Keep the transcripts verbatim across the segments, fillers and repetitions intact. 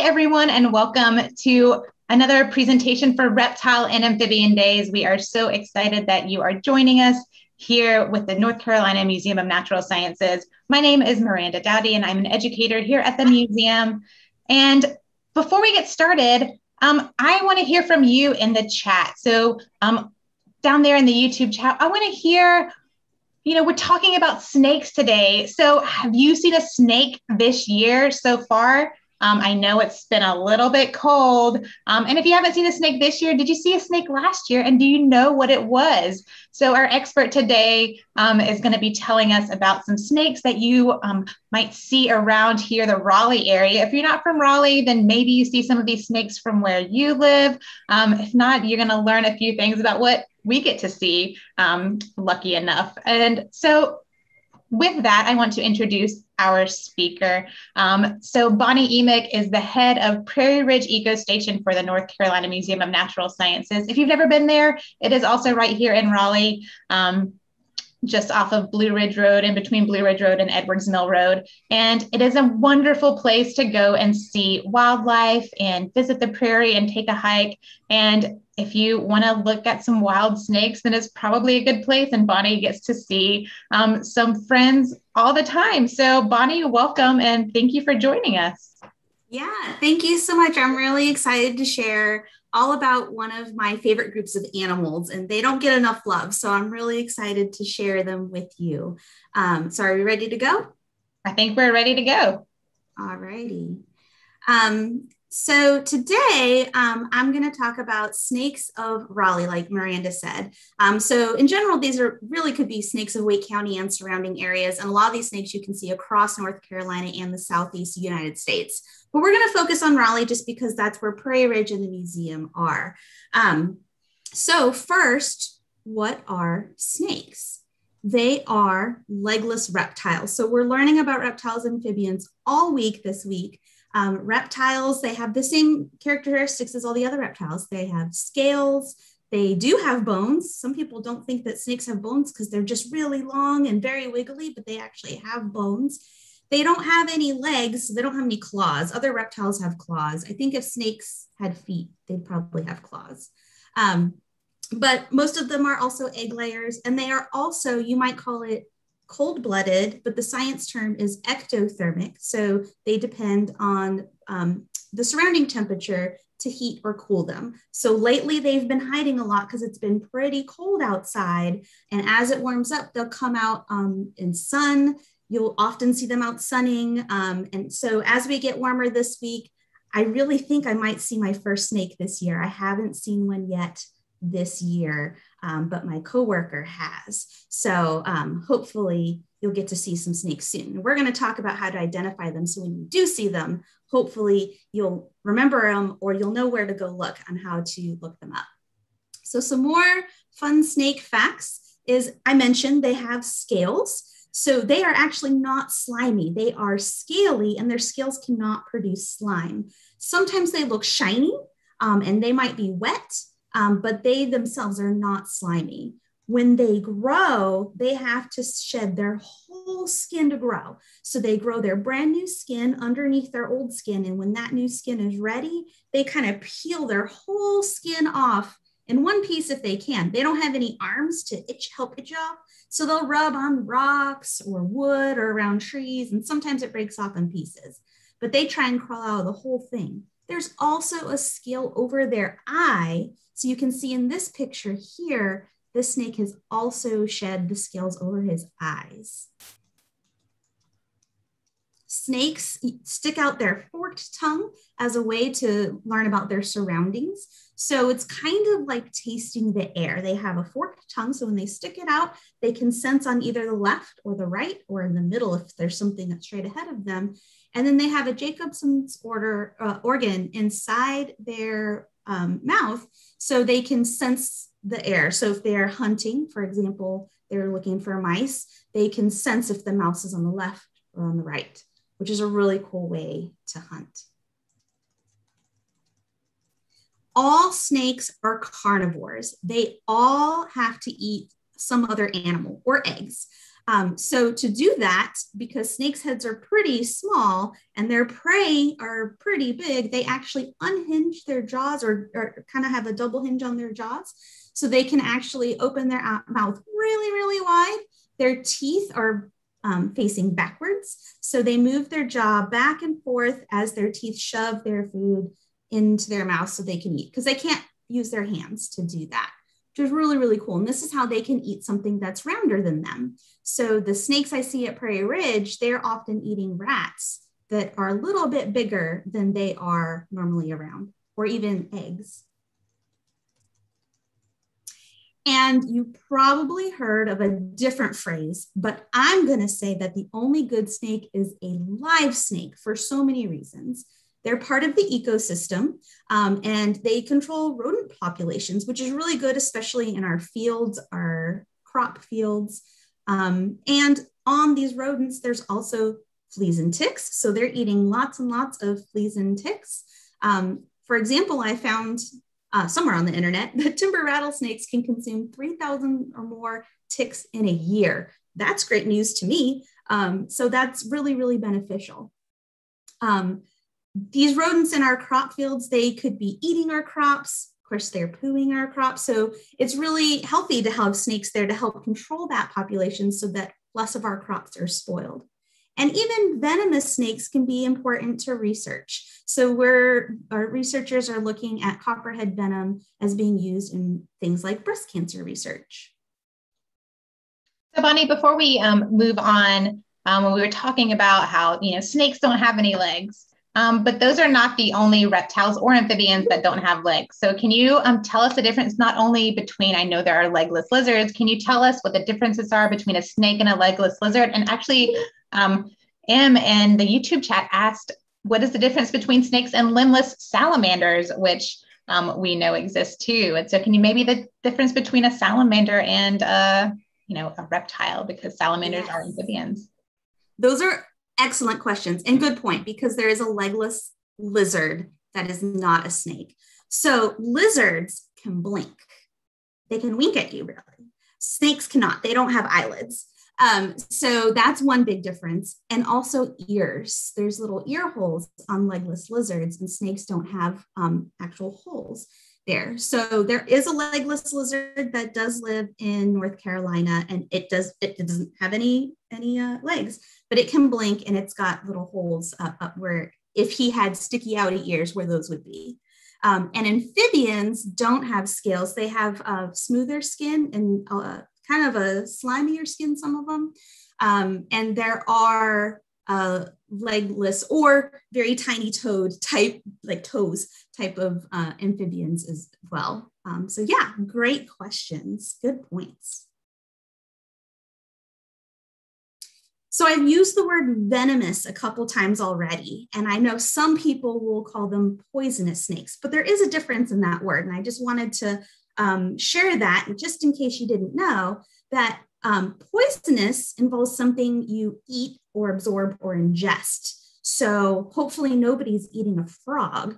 Hi, everyone, and welcome to another presentation for Reptile and Amphibian Days. We are so excited that you are joining us here with the North Carolina Museum of Natural Sciences. My name is Miranda Dowdy, and I'm an educator here at the museum. And before we get started, um, I want to hear from you in the chat. So um, down there in the YouTube chat, I want to hear, you know, we're talking about snakes today. So have you seen a snake this year so far? Um, I know it's been a little bit cold. Um, and if you haven't seen a snake this year, did you see a snake last year? And do you know what it was? So our expert today um, is going to be telling us about some snakes that you um, might see around here, the Raleigh area. If you're not from Raleigh, then maybe you see some of these snakes from where you live. Um, if not, you're going to learn a few things about what we get to see, um, lucky enough. And so with that, I want to introduce our speaker. Um, so Bonnie Emick is the head of Prairie Ridge Eco Station for the North Carolina Museum of Natural Sciences. If you've never been there, it is also right here in Raleigh, um, just off of Blue Ridge Road, in between Blue Ridge Road and Edwards Mill Road. And it is a wonderful place to go and see wildlife and visit the prairie and take a hike. And if you want to look at some wild snakes, then it's probably a good place. And Bonnie gets to see um, some friends all the time. So Bonnie, welcome and thank you for joining us. Yeah, thank you so much. I'm really excited to share all about one of my favorite groups of animals, and they don't get enough love. So I'm really excited to share them with you. Um, so are we ready to go? I think we're ready to go. All righty. Um, so today um, I'm going to talk about snakes of Raleigh, like Miranda said. Um, so in general, these are really could be snakes of Wake County and surrounding areas. And a lot of these snakes you can see across North Carolina and the Southeast United States. But we're going to focus on Raleigh just because that's where Prairie Ridge and the museum are. Um, so first, what are snakes? They are legless reptiles. So we're learning about reptiles and amphibians all week this week. Um, reptiles, they have the same characteristics as all the other reptiles. They have scales. They do have bones. Some people don't think that snakes have bones because they're just really long and very wiggly, but they actually have bones. They don't have any legs, so they don't have any claws. Other reptiles have claws. I think if snakes had feet, they'd probably have claws. Um, but most of them are also egg layers, and they are also, you might call it cold-blooded, but the science term is ectothermic. So they depend on um, the surrounding temperature to heat or cool them. So lately they've been hiding a lot because it's been pretty cold outside. And as it warms up, they'll come out um, in sun. You'll often see them out sunning. Um, and so as we get warmer this week, I really think I might see my first snake this year. I haven't seen one yet this year, um, but my coworker has. So um, hopefully you'll get to see some snakes soon. We're gonna talk about how to identify them. So when you do see them, hopefully you'll remember them or you'll know where to go look on how to look them up. So some more fun snake facts is I mentioned they have scales. So they are actually not slimy. They are scaly and their scales cannot produce slime. Sometimes they look shiny um, and they might be wet, um, but they themselves are not slimy. When they grow, they have to shed their whole skin to grow. So they grow their brand new skin underneath their old skin. And when that new skin is ready, they kind of peel their whole skin off in one piece if they can. They don't have any arms to itch, help itch off. So they'll rub on rocks or wood or around trees, and sometimes it breaks off in pieces, but they try and crawl out of the whole thing. There's also a scale over their eye. So you can see in this picture here, this snake has also shed the scales over his eyes. Snakes stick out their forked tongue as a way to learn about their surroundings. So it's kind of like tasting the air. They have a forked tongue, so when they stick it out, they can sense on either the left or the right or in the middle if there's something that's straight ahead of them. And then they have a Jacobson's order, uh, organ inside their um, mouth, so they can sense the air. So if they're hunting, for example, they're looking for mice, they can sense if the mouse is on the left or on the right, which is a really cool way to hunt. All snakes are carnivores. They all have to eat some other animal or eggs. Um, so to do that, because snakes' heads are pretty small and their prey are pretty big, they actually unhinge their jaws or, or kind of have a double hinge on their jaws. So they can actually open their mouth really, really wide. Their teeth are um, facing backwards. So they move their jaw back and forth as their teeth shove their food into their mouth so they can eat, because they can't use their hands to do that, which is really, really cool. And this is how they can eat something that's rounder than them. So the snakes I see at Prairie Ridge, they're often eating rats that are a little bit bigger than they are normally around, or even eggs. And you probably heard of a different phrase, but I'm going to say that the only good snake is a live snake for so many reasons. They're part of the ecosystem, um, and they control rodent populations, which is really good, especially in our fields, our crop fields. Um, and on these rodents, there's also fleas and ticks. So they're eating lots and lots of fleas and ticks. Um, for example, I found uh, somewhere on the internet that timber rattlesnakes can consume three thousand or more ticks in a year. That's great news to me. Um, so that's really, really beneficial. Um, These rodents in our crop fields, they could be eating our crops. Of course, they're pooing our crops. So it's really healthy to have snakes there to help control that population so that less of our crops are spoiled. And even venomous snakes can be important to research. So we're, our researchers are looking at copperhead venom as being used in things like breast cancer research. So Bonnie, before we um, move on, um, when we were talking about how, you know, snakes don't have any legs, Um, but those are not the only reptiles or amphibians that don't have legs. So can you um, tell us the difference, not only between, I know there are legless lizards, can you tell us what the differences are between a snake and a legless lizard? And actually, um, M in the YouTube chat asked, what is the difference between snakes and limbless salamanders, which um, we know exist too. And so can you maybe the difference between a salamander and a, you know, a reptile, because salamanders yes. are amphibians. Those are excellent questions and good point, because there is a legless lizard that is not a snake. So lizards can blink. They can wink at you, really. Snakes cannot. They don't have eyelids. Um, so that's one big difference. And also ears. There's little ear holes on legless lizards, and snakes don't have um, actual holes there. So there is a legless lizard that does live in North Carolina, and it does it doesn't have any any uh, legs, but it can blink, and it's got little holes uh, up where, if he had sticky outy ears, where those would be. Um, and amphibians don't have scales; they have uh, smoother skin and uh, kind of a slimier skin. Some of them, um, and there are uh, legless or very tiny toed type, like toes. type of uh, amphibians as well. Um, so yeah, great questions, good points. So I've used the word venomous a couple times already, and I know some people will call them poisonous snakes, but there is a difference in that word. And I just wanted to um, share that, just in case you didn't know, that um, poisonous involves something you eat or absorb or ingest. So hopefully nobody's eating a frog,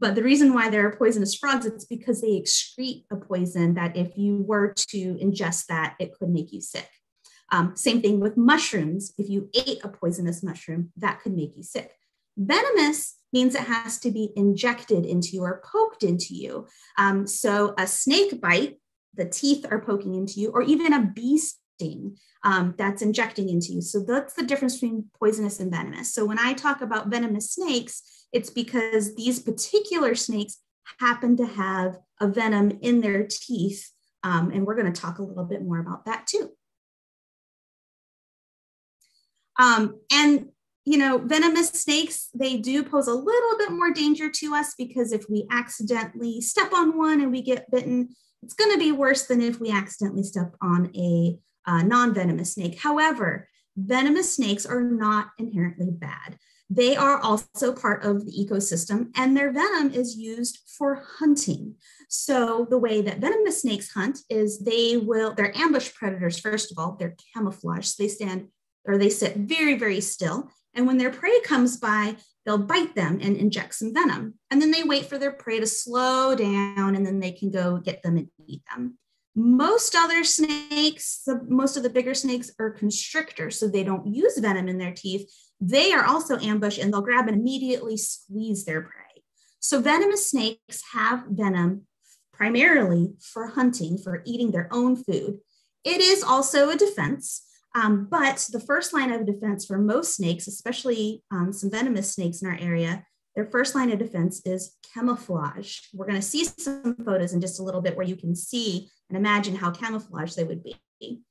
but the reason why there are poisonous frogs, it's because they excrete a poison that if you were to ingest that, it could make you sick. Um, same thing with mushrooms. If you ate a poisonous mushroom, that could make you sick. Venomous means it has to be injected into you or poked into you. Um, so a snake bite, the teeth are poking into you, or even a bee sting. Um, that's injecting into you. So that's the difference between poisonous and venomous. So when I talk about venomous snakes, it's because these particular snakes happen to have a venom in their teeth. Um, and we're going to talk a little bit more about that too. Um, and, you know, venomous snakes, they do pose a little bit more danger to us, because if we accidentally step on one and we get bitten, it's going to be worse than if we accidentally step on a Uh, non-venomous snake. However, venomous snakes are not inherently bad. They are also part of the ecosystem, and their venom is used for hunting. So the way that venomous snakes hunt is they will, they're ambush predators, first of all, they're camouflaged. So they stand or they sit very, very still. And when their prey comes by, they'll bite them and inject some venom. And then they wait for their prey to slow down, and then they can go get them and eat them. Most other snakes, most of the bigger snakes are constrictors, so they don't use venom in their teeth. They are also ambush, and they'll grab and immediately squeeze their prey. So venomous snakes have venom primarily for hunting, for eating their own food. It is also a defense, um, but the first line of defense for most snakes, especially um, some venomous snakes in our area, their first line of defense is camouflage. We're going to see some photos in just a little bit where you can see and imagine how camouflaged they would be.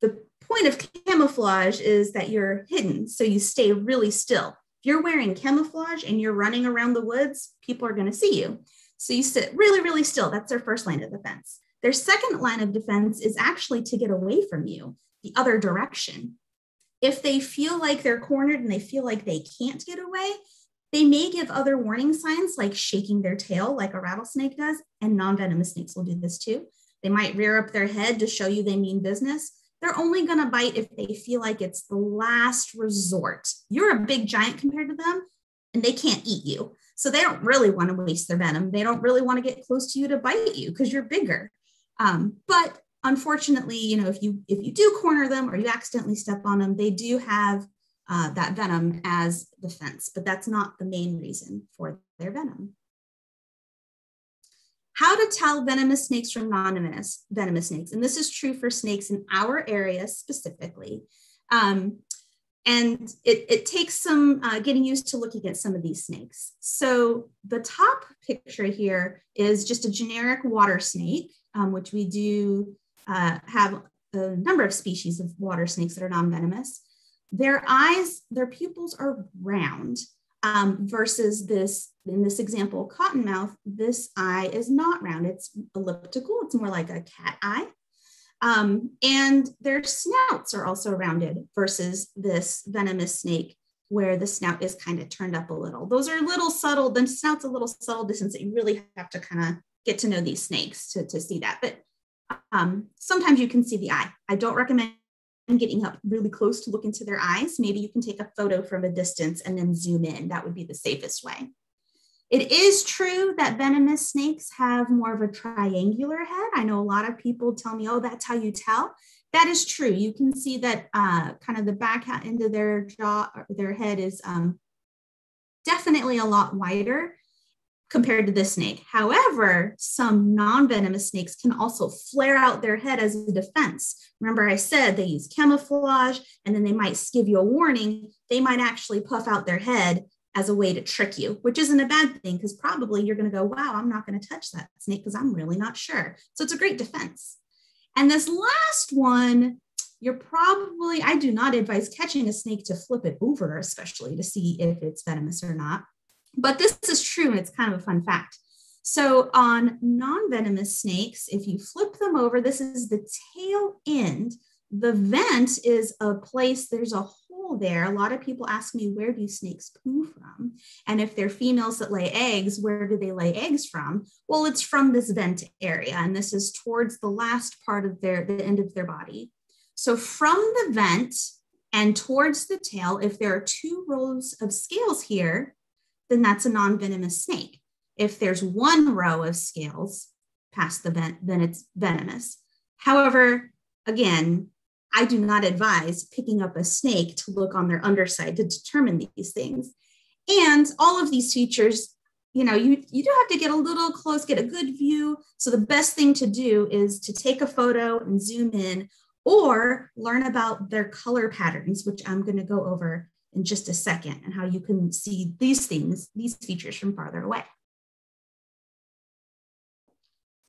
The point of camouflage is that you're hidden, so you stay really still. If you're wearing camouflage and you're running around the woods, people are going to see you. So you sit really, really still. That's their first line of defense. Their second line of defense is actually to get away from you, the other direction. If they feel like they're cornered and they feel like they can't get away, they may give other warning signs like shaking their tail like a rattlesnake does, and non-venomous snakes will do this too. They might rear up their head to show you they mean business. They're only gonna bite if they feel like it's the last resort. You're a big giant compared to them and they can't eat you. So they don't really wanna waste their venom. They don't really wanna get close to you to bite you because you're bigger. Um, but unfortunately, you know, if you, if you do corner them or you accidentally step on them, they do have Uh, that venom as defense, but that's not the main reason for their venom. How to tell venomous snakes from non-venomous venomous snakes, and this is true for snakes in our area specifically. Um, and it, it takes some uh, getting used to looking at some of these snakes. So the top picture here is just a generic water snake, um, which we do uh, have a number of species of water snakes that are non-venomous. Their eyes, their pupils are round um, versus this, in this example, cottonmouth, this eye is not round. It's elliptical. It's more like a cat eye. Um, and their snouts are also rounded versus this venomous snake where the snout is kind of turned up a little. Those are little subtle, the snout's a little subtle distance that you really have to kind of get to know these snakes to, to see that. But um, sometimes you can see the eye. I don't recommend and getting up really close to look into their eyes. Maybe you can take a photo from a distance and then zoom in. That would be the safest way. It is true that venomous snakes have more of a triangular head. I know a lot of people tell me, oh, that's how you tell. That is true. You can see that uh, kind of the back end of their jaw, their head is um, definitely a lot wider compared to this snake. However, some non-venomous snakes can also flare out their head as a defense. Remember I said they use camouflage and then they might give you a warning. They might actually puff out their head as a way to trick you, which isn't a bad thing because probably you're gonna go, wow, I'm not gonna touch that snake because I'm really not sure. So it's a great defense. And this last one, you're probably, I do not advise catching a snake to flip it over, especially to see if it's venomous or not. But this is true, and it's kind of a fun fact. So on non-venomous snakes, if you flip them over, this is the tail end. The vent is a place, there's a hole there. A lot of people ask me, where do snakes poo from? And if they're females that lay eggs, where do they lay eggs from? Well, it's from this vent area, and this is towards the last part of their, the end of their body. So from the vent and towards the tail, if there are two rows of scales here, then that's a non-venomous snake. If there's one row of scales past the vent, then it's venomous. However, again, I do not advise picking up a snake to look on their underside to determine these things. And all of these features, you know, you, you do have to get a little close, get a good view. So the best thing to do is to take a photo and zoom in or learn about their color patterns, which I'm going to go over in just a second, and how you can see these things, these features from farther away.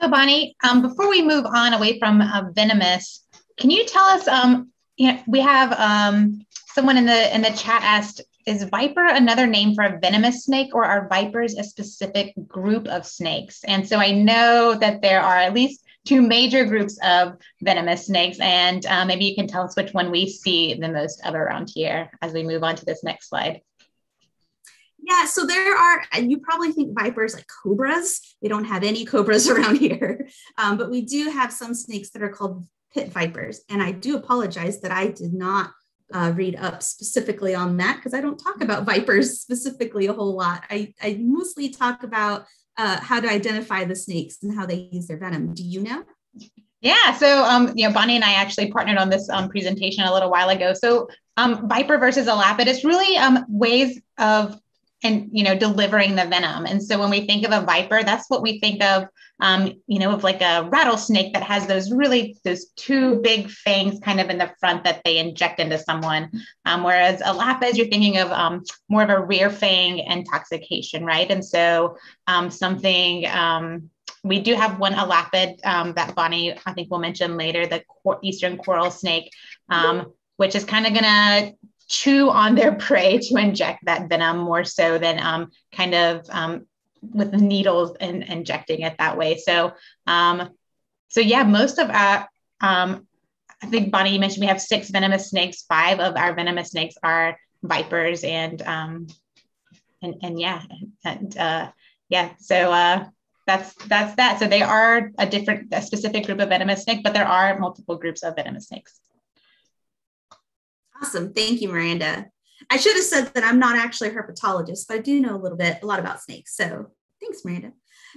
So Bonnie, um, before we move on away from uh, venomous, can you tell us, um, you know, we have um, someone in the in the chat asked, is viper another name for a venomous snake, or are vipers a specific group of snakes? And so I know that there are at least two major groups of venomous snakes, and uh, maybe you can tell us which one we see the most of around here as we move on to this next slide. Yeah, so there are, and you probably think vipers like cobras. We don't have any cobras around here, um, but we do have some snakes that are called pit vipers. And I do apologize that I did not uh, read up specifically on that because I don't talk about vipers specifically a whole lot. I, I mostly talk about Uh, how to identify the snakes and how they use their venom. Do you know? Yeah, so um, you know, Bonnie and I actually partnered on this um, presentation a little while ago. So um, viper versus elapid is really um, ways of and you know delivering the venom. And so when we think of a viper, that's what we think of, um, you know, of like a rattlesnake that has those really those two big fangs kind of in the front that they inject into someone. Um, whereas elapids, you're thinking of um, more of a rear fang intoxication, right? And so um, something. Um, We do have one elapid um, that Bonnie, I think, will mention later, the eastern coral snake, um, which is kind of going to chew on their prey to inject that venom more so than um, kind of um, with the needles and injecting it that way. So, um, so yeah, most of our, um, I think Bonnie, you mentioned we have six venomous snakes. Five of our venomous snakes are vipers, and um, and and yeah, and uh, yeah, so. Uh, That's that's that. So they are a different, a specific group of venomous snakes, but there are multiple groups of venomous snakes. Awesome. Thank you, Miranda. I should have said that I'm not actually a herpetologist, but I do know a little bit, a lot about snakes. So thanks, Miranda.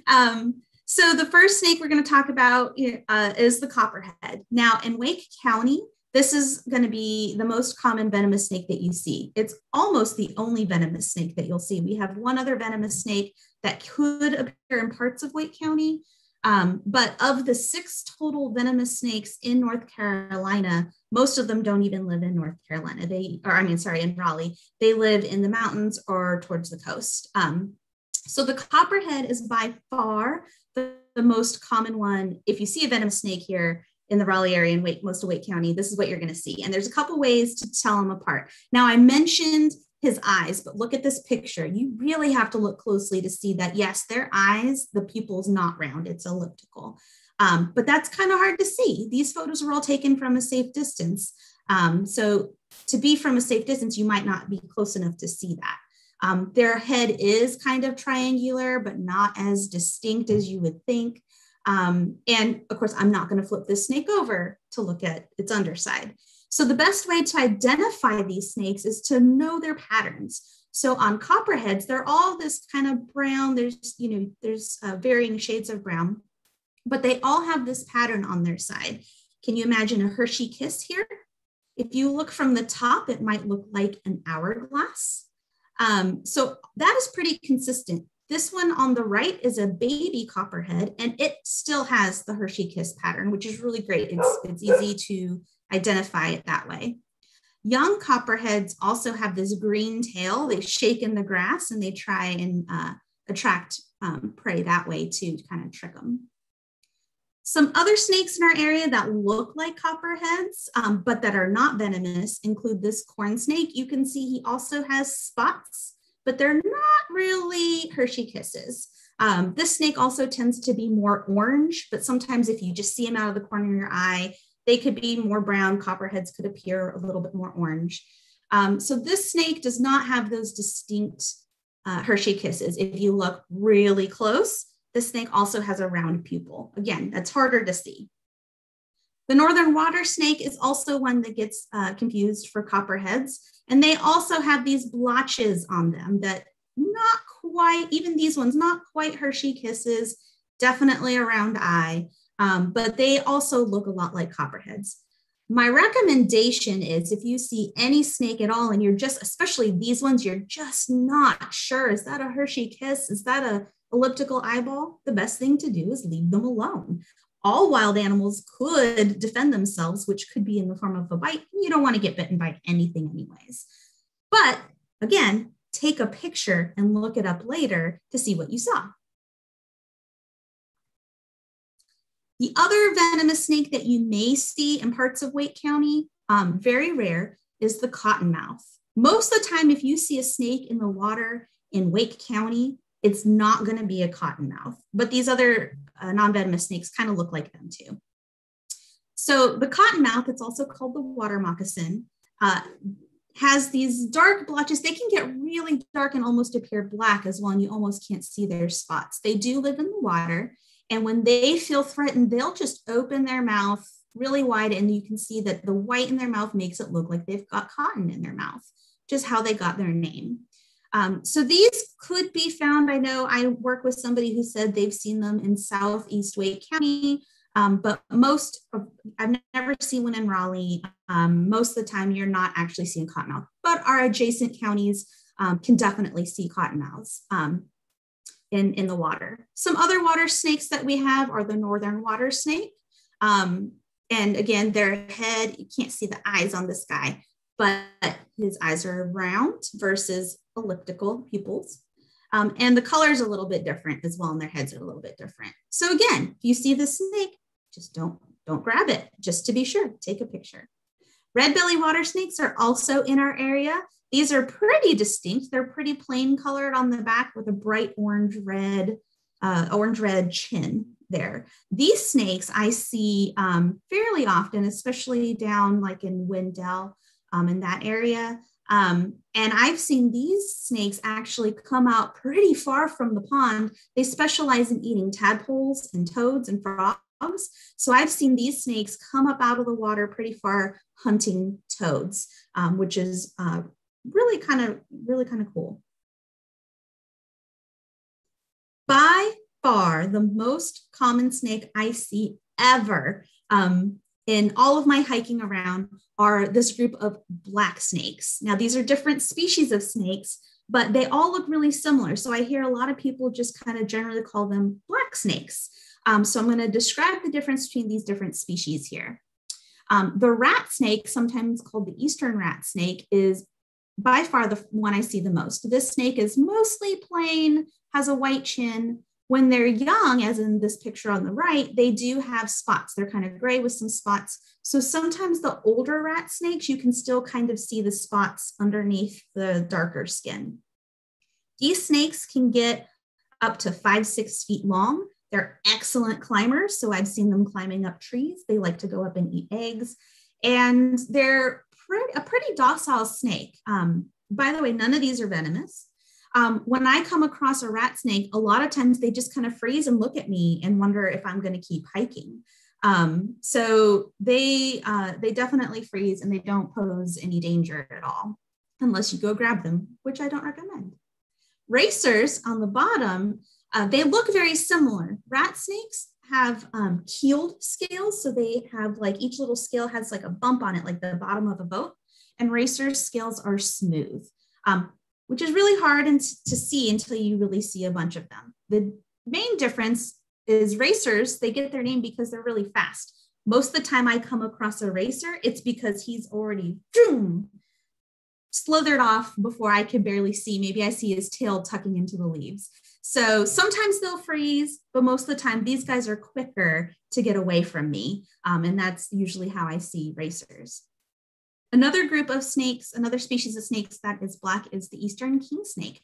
Um, so the first snake we're going to talk about uh, is the copperhead. Now in Wake County, this is going to be the most common venomous snake that you see. It's almost the only venomous snake that you'll see. We have one other venomous snake that could appear in parts of Wake County, um, but of the six total venomous snakes in North Carolina, most of them don't even live in North Carolina. They, or I mean, sorry, in Raleigh, they live in the mountains or towards the coast. Um, so the copperhead is by far the, the most common one. If you see a venomous snake here, in the Raleigh area and Wake, most of Wake County, this is what you're going to see. And there's a couple ways to tell them apart. Now, I mentioned his eyes, but look at this picture. You really have to look closely to see that, yes, their eyes, the pupil's not round, it's elliptical. Um, but that's kind of hard to see. These photos were all taken from a safe distance. Um, so to be from a safe distance, you might not be close enough to see that. Um, their head is kind of triangular, but not as distinct as you would think. Um, and of course, I'm not going to flip this snake over to look at its underside. So the best way to identify these snakes is to know their patterns. So on copperheads, they're all this kind of brown, there's, you know, there's uh, varying shades of brown, but they all have this pattern on their side. Can you imagine a Hershey kiss here? If you look from the top, it might look like an hourglass. Um, so that is pretty consistent. This one on the right is a baby copperhead, and it still has the Hershey kiss pattern, which is really great. It's, it's easy to identify it that way. Young copperheads also have this green tail. They shake in the grass, and they try and uh, attract um, prey that way too, to kind of trick them. Some other snakes in our area that look like copperheads, um, but that are not venomous, include this corn snake. You can see he also has spots, but they're not really Hershey kisses. Um, this snake also tends to be more orange, but sometimes if you just see them out of the corner of your eye, they could be more brown. Copperheads could appear a little bit more orange. Um, so this snake does not have those distinct uh, Hershey kisses. If you look really close, this snake also has a round pupil. Again, that's harder to see. The northern water snake is also one that gets uh, confused for copperheads. And they also have these blotches on them that not quite, even these ones, not quite Hershey kisses, definitely a round eye, um, but they also look a lot like copperheads. My recommendation is if you see any snake at all and you're just, especially these ones, you're just not sure, is that a Hershey kiss? Is that a elliptical eyeball? The best thing to do is leave them alone. All wild animals could defend themselves, which could be in the form of a bite. You don't want to get bitten by anything anyways. But again, take a picture and look it up later to see what you saw. The other venomous snake that you may see in parts of Wake County, um, very rare, is the cottonmouth. Most of the time, if you see a snake in the water in Wake County, it's not going to be a cottonmouth, but these other uh, non-venomous snakes kind of look like them too. So the cottonmouth, it's also called the water moccasin, uh, has these dark blotches. They can get really dark and almost appear black as well, and you almost can't see their spots. They do live in the water, and when they feel threatened, they'll just open their mouth really wide, and you can see that the white in their mouth makes it look like they've got cotton in their mouth, just how they got their name. Um, so these could be found. I know I work with somebody who said they've seen them in Southeast Wake County. Um, but most, I've never seen one in Raleigh. Um, most of the time, you're not actually seeing cottonmouth, but our adjacent counties um, can definitely see cottonmouths um, in, in the water. Some other water snakes that we have are the northern water snake. Um, and again, their head, you can't see the eyes on this guy, but his eyes are round versus elliptical pupils. Um, and the color is a little bit different as well, and their heads are a little bit different. So again, if you see the snake, just don't, don't grab it, just to be sure, take a picture. Red-bellied water snakes are also in our area. These are pretty distinct. They're pretty plain colored on the back with a bright orange-red uh, orange-red chin there. These snakes I see um, fairly often, especially down like in Wendell, um, in that area. Um, and I've seen these snakes actually come out pretty far from the pond. They specialize in eating tadpoles and toads and frogs. So I've seen these snakes come up out of the water pretty far hunting toads, um, which is uh, really kind of, really kind of cool. By far, the most common snake I see ever um, in all of my hiking around are this group of black snakes. Now, these are different species of snakes, but they all look really similar. So I hear a lot of people just kind of generally call them black snakes. Um, so I'm going to describe the difference between these different species here. Um, the rat snake, sometimes called the eastern rat snake, is by far the one I see the most. This snake is mostly plain, has a white chin. When they're young, as in this picture on the right, they do have spots. They're kind of gray with some spots. So sometimes the older rat snakes, you can still kind of see the spots underneath the darker skin. These snakes can get up to five, six feet long. They're excellent climbers. So I've seen them climbing up trees. They like to go up and eat eggs. And they're pretty, a pretty docile snake. Um, by the way, none of these are venomous. Um, when I come across a rat snake, a lot of times they just kind of freeze and look at me and wonder if I'm going to keep hiking. Um, so they, uh, they definitely freeze and they don't pose any danger at all, unless you go grab them, which I don't recommend. Racers on the bottom, uh, they look very similar. Rat snakes have um, keeled scales. So they have like each little scale has like a bump on it, like the bottom of a boat, and racers' scales are smooth. Um, which is really hard and to see until you really see a bunch of them. The main difference is racers, they get their name because they're really fast. Most of the time I come across a racer, it's because he's already boom, slithered off before I can barely see. Maybe I see his tail tucking into the leaves. So sometimes they'll freeze, but most of the time these guys are quicker to get away from me. Um, and that's usually how I see racers. Another group of snakes, another species of snakes that is black is the eastern king snake.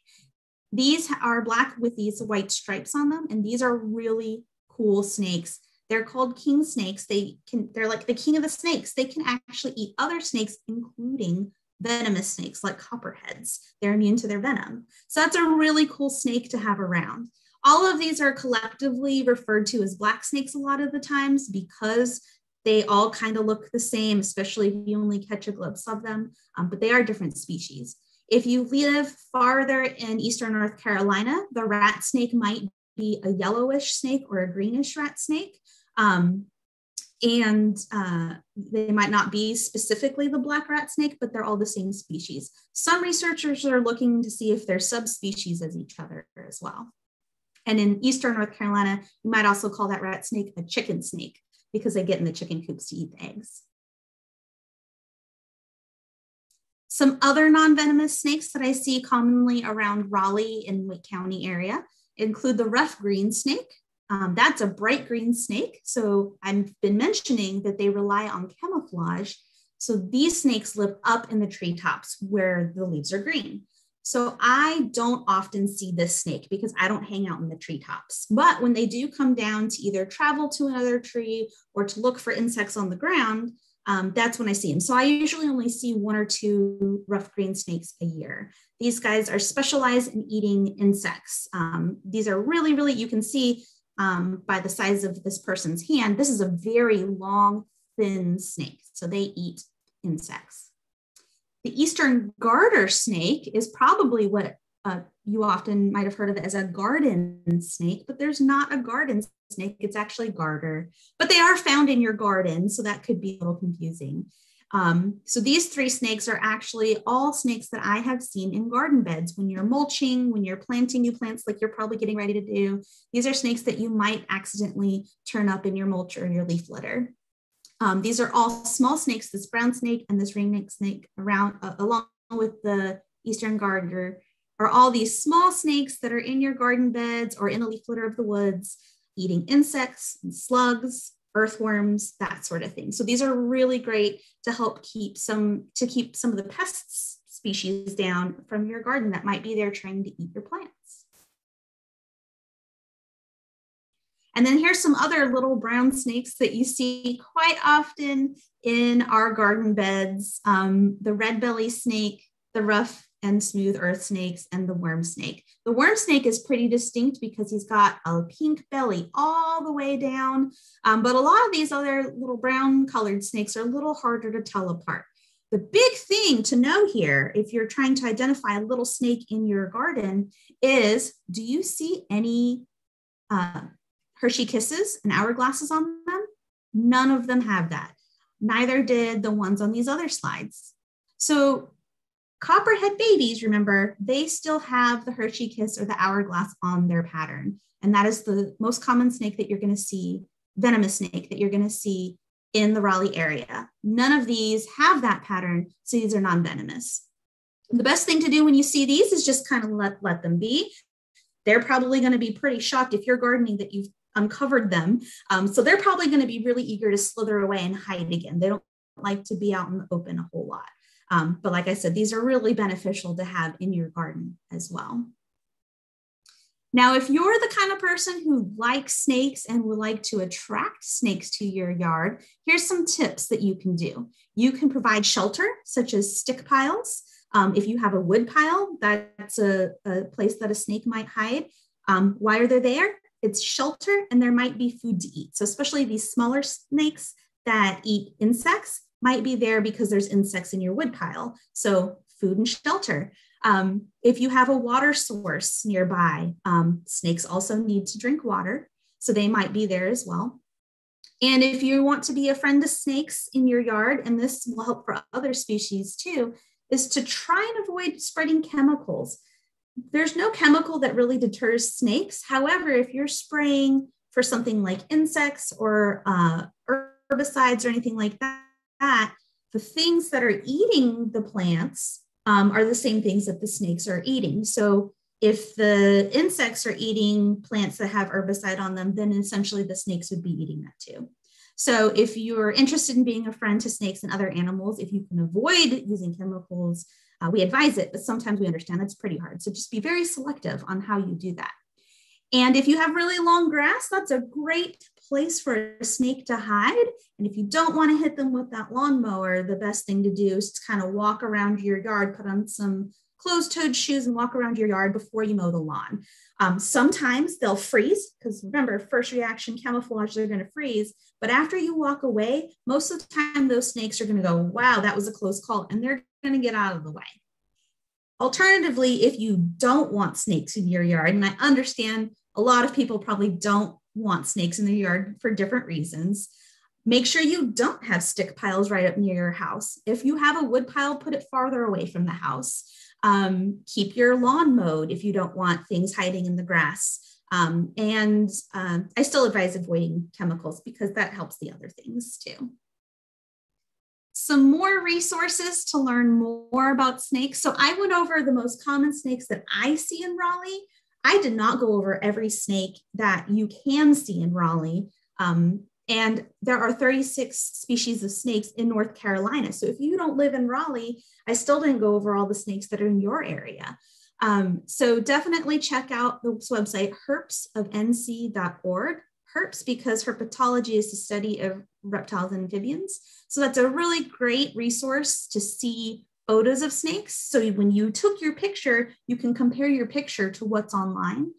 These are black with these white stripes on them, and these are really cool snakes. They're called king snakes. They can, they're like the king of the snakes. They can actually eat other snakes, including venomous snakes like copperheads. They're immune to their venom. So that's a really cool snake to have around. All of these are collectively referred to as black snakes a lot of the times because they all kind of look the same, especially if you only catch a glimpse of them, um, but they are different species. If you live farther in eastern North Carolina, the rat snake might be a yellowish snake or a greenish rat snake. Um, and uh, they might not be specifically the black rat snake, but they're all the same species. Some researchers are looking to see if they're subspecies as each other as well. And in eastern North Carolina, you might also call that rat snake a chicken snake, because they get in the chicken coops to eat the eggs. Some other non-venomous snakes that I see commonly around Raleigh and Wake County area include the rough green snake. Um, that's a bright green snake. So I've been mentioning that they rely on camouflage. So these snakes live up in the treetops where the leaves are green. So I don't often see this snake because I don't hang out in the treetops. But when they do come down to either travel to another tree or to look for insects on the ground, um, that's when I see them. So I usually only see one or two rough green snakes a year. These guys are specialized in eating insects. Um, these are really, really, you can see um, by the size of this person's hand, this is a very long, thin snake. So they eat insects. The eastern garter snake is probably what Uh, you often might have heard of it as a garden snake, but there's not a garden snake. It's actually garter, but they are found in your garden, so that could be a little confusing. Um, so these three snakes are actually all snakes that I have seen in garden beds. When you're mulching, when you're planting new plants, like you're probably getting ready to do, these are snakes that you might accidentally turn up in your mulch or in your leaf litter. Um, these are all small snakes, this brown snake and this ring-necked snake around, uh, along with the eastern garter, are all these small snakes that are in your garden beds or in a leaf litter of the woods, eating insects and slugs, earthworms, that sort of thing. So these are really great to help keep some, to keep some of the pests species down from your garden that might be there trying to eat your plants. And then here's some other little brown snakes that you see quite often in our garden beds. Um, the red-belly snake, the rough and smooth earth snakes, and the worm snake. The worm snake is pretty distinct because he's got a pink belly all the way down, um, but a lot of these other little brown colored snakes are a little harder to tell apart. The big thing to know here, if you're trying to identify a little snake in your garden, is do you see any uh, Hershey Kisses and hourglasses on them? None of them have that. Neither did the ones on these other slides. So copperhead babies, remember, they still have the Hershey Kiss or the hourglass on their pattern. And that is the most common snake that you're going to see, venomous snake that you're going to see in the Raleigh area. None of these have that pattern, so these are non-venomous. The best thing to do when you see these is just kind of let, let them be. They're probably going to be pretty shocked if you're gardening that you've uncovered them. Um, so they're probably going to be really eager to slither away and hide again. They don't like to be out in the open a whole lot. Um, but like I said, these are really beneficial to have in your garden as well. Now, if you're the kind of person who likes snakes and would like to attract snakes to your yard, here's some tips that you can do. You can provide shelter, such as stick piles. Um, if you have a wood pile, that's a, a place that a snake might hide. Um, why are they there? It's shelter, and there might be food to eat. So especially these smaller snakes that eat insects might be there because there's insects in your wood pile. So food and shelter. Um, if you have a water source nearby, um, snakes also need to drink water. So they might be there as well. And if you want to be a friend to snakes in your yard, and this will help for other species too, is to try and avoid spreading chemicals. There's no chemical that really deters snakes. However, if you're spraying for something like insects or uh, herbicides or anything like that, That, the things that are eating the plants um, are the same things that the snakes are eating. So if the insects are eating plants that have herbicide on them, then essentially the snakes would be eating that too. So if you're interested in being a friend to snakes and other animals, if you can avoid using chemicals, uh, we advise it, but sometimes we understand that's pretty hard. So just be very selective on how you do that. And if you have really long grass, that's a great place for a snake to hide. And if you don't want to hit them with that lawnmower, the best thing to do is to kind of walk around your yard, put on some closed-toed shoes and walk around your yard before you mow the lawn. Um, sometimes they'll freeze, because remember, first reaction camouflage, they're going to freeze. But after you walk away, most of the time those snakes are going to go, wow, that was a close call, and they're going to get out of the way. Alternatively, if you don't want snakes in your yard, and I understand a lot of people probably don't want snakes in their yard for different reasons, make sure you don't have stick piles right up near your house. If you have a wood pile, put it farther away from the house. Um, keep your lawn mowed if you don't want things hiding in the grass. Um, and um, I still advise avoiding chemicals because that helps the other things too. Some more resources to learn more about snakes. So I went over the most common snakes that I see in Raleigh. I did not go over every snake that you can see in Raleigh. Um, and there are thirty-six species of snakes in North Carolina. So if you don't live in Raleigh, I still didn't go over all the snakes that are in your area. Um, so definitely check out this website, herps of N C dot org. Herps because herpetology is the study of reptiles and amphibians. So that's a really great resource to see photos of snakes. So when you took your picture, you can compare your picture to what's online.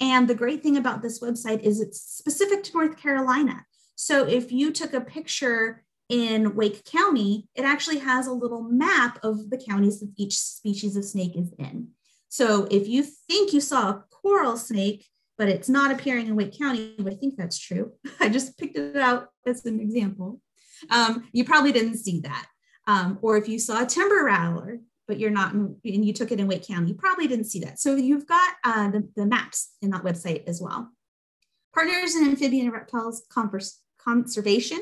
And the great thing about this website is it's specific to North Carolina. So if you took a picture in Wake County, it actually has a little map of the counties that each species of snake is in. So if you think you saw a coral snake, but it's not appearing in Wake County, I think that's true. I just picked it out as an example. Um, you probably didn't see that. Um, or if you saw a timber rattler, but you're not, in, and you took it in Wake County, you probably didn't see that. So you've got uh, the, the maps in that website as well. Partners in Amphibian and Reptiles Converse, Conservation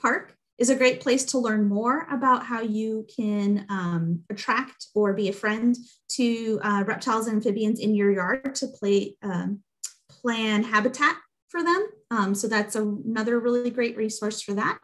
Park is a great place to learn more about how you can um, attract or be a friend to uh, reptiles and amphibians in your yard to play, um, plan habitat for them. Um, so that's a, another really great resource for that.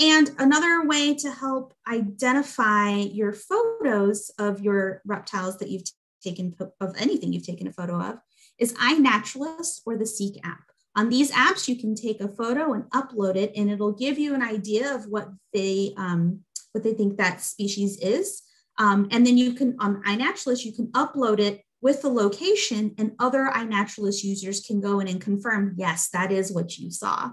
And another way to help identify your photos of your reptiles that you've taken, of anything you've taken a photo of, is iNaturalist or the Seek app. On these apps, you can take a photo and upload it, and it'll give you an idea of what they um, what they think that species is. Um, and then you can, on iNaturalist, you can upload it with the location, and other iNaturalist users can go in and confirm, yes, that is what you saw.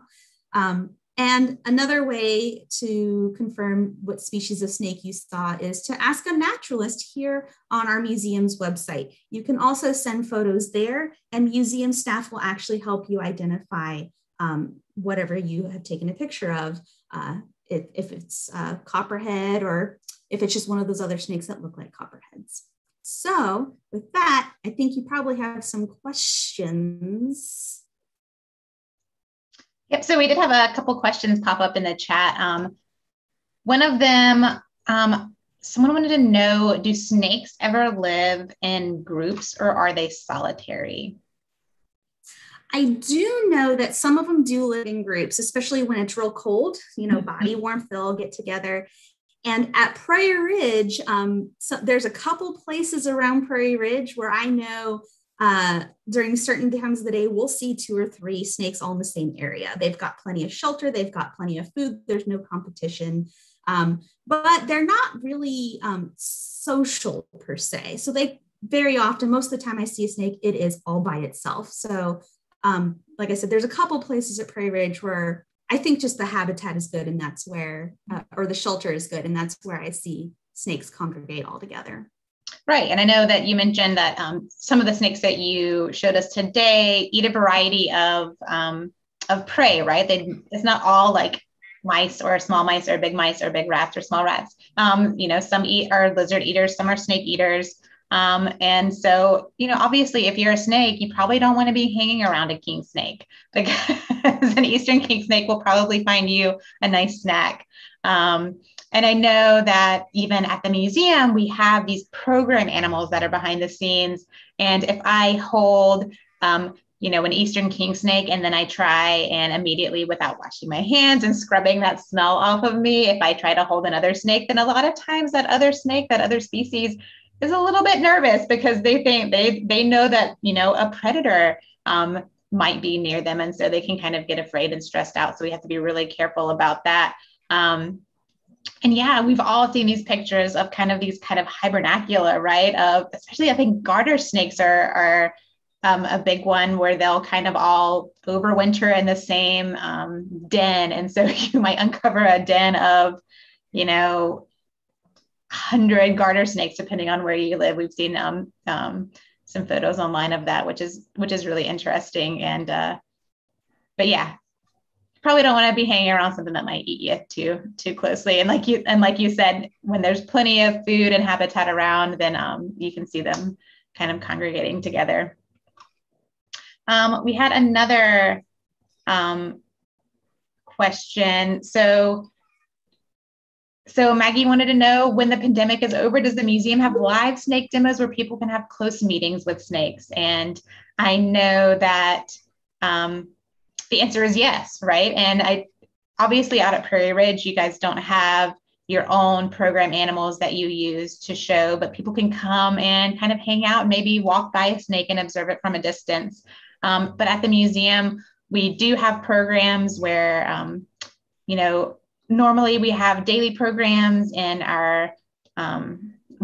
Um, and another way to confirm what species of snake you saw is to ask a naturalist here on our museum's website. You can also send photos there, and museum staff will actually help you identify um, whatever you have taken a picture of, uh, if, if it's uh, copperhead, or if it's just one of those other snakes that look like copperheads. So with that, I think you probably have some questions. Yep, so we did have a couple questions pop up in the chat. Um, one of them, um, someone wanted to know, do snakes ever live in groups, or are they solitary? I do know that some of them do live in groups, especially when it's real cold, you know, body warmth, they'll get together. And at Prairie Ridge, um, so there's a couple places around Prairie Ridge where I know Uh, during certain times of the day, we'll see two or three snakes all in the same area. They've got plenty of shelter, they've got plenty of food, there's no competition, um, but they're not really um, social per se. So they very often, most of the time I see a snake, it is all by itself. So um, like I said, there's a couple places at Prairie Ridge where I think just the habitat is good, and that's where, uh, or the shelter is good, and that's where I see snakes congregate all together. Right. And I know that you mentioned that um, some of the snakes that you showed us today eat a variety of um, of prey, right? They, it's not all like mice or small mice or big mice or big rats or small rats. Um, you know, some eat are lizard eaters, some are snake eaters. Um, and so, you know, obviously, if you're a snake, you probably don't want to be hanging around a king snake, because an eastern king snake will probably find you a nice snack. Um, And I know that even at the museum, we have these program animals that are behind the scenes. And if I hold, um, you know, an eastern king snake, and then I try and immediately, without washing my hands and scrubbing that smell off of me, if I try to hold another snake, then a lot of times that other snake, that other species, is a little bit nervous, because they think they they know that, you know, a predator um, might be near them. And so they can kind of get afraid and stressed out. So we have to be really careful about that. Um, And yeah, we've all seen these pictures of kind of these kind of hibernacula, right? Of especially, I think garter snakes are, are um, a big one, where they'll kind of all overwinter in the same um, den. And so you might uncover a den of, you know, one hundred garter snakes, depending on where you live. We've seen um, um, some photos online of that, which is which is really interesting. And uh, but yeah. Probably don't want to be hanging around something that might eat you too too closely. And like you and like you said, when there's plenty of food and habitat around, then um, you can see them kind of congregating together. Um, we had another um, question. So, so Maggie wanted to know, when the pandemic is over, does the museum have live snake demos where people can have close meetings with snakes? And I know that. Um, The answer is yes, right? And I obviously out at Prairie Ridge, you guys don't have your own program animals that you use to show, but people can come and kind of hang out, maybe walk by a snake and observe it from a distance. Um, but at the museum, we do have programs where, um, you know, normally we have daily programs in our um,